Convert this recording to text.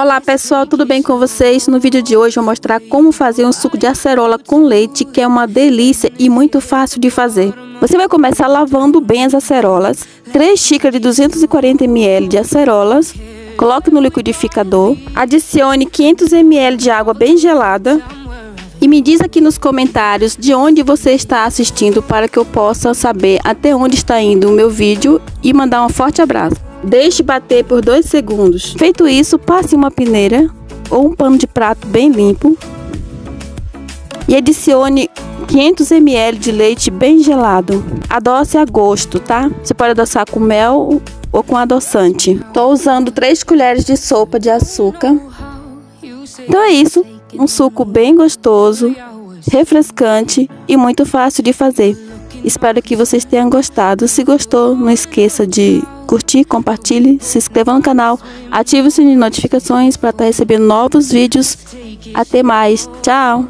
Olá pessoal, tudo bem com vocês? No vídeo de hoje eu vou mostrar como fazer um suco de acerola com leite, que é uma delícia e muito fácil de fazer. Você vai começar lavando bem as acerolas, 3 xícaras de 240 ml de acerolas, coloque no liquidificador, adicione 500 ml de água bem gelada e me diz aqui nos comentários de onde você está assistindo para que eu possa saber até onde está indo o meu vídeo e mandar um forte abraço. Deixe bater por 2 segundos. Feito isso, passe uma peneira ou um pano de prato bem limpo e adicione 500 ml de leite bem gelado. Adoce a gosto, tá? Você pode adoçar com mel ou com adoçante. Tô usando 3 colheres de sopa de açúcar. Então é isso, um suco bem gostoso, refrescante e muito fácil de fazer. Espero que vocês tenham gostado. Se gostou, não esqueça de curtir, compartilhe, se inscreva no canal, ative o sininho de notificações para estar recebendo novos vídeos. Até mais, tchau!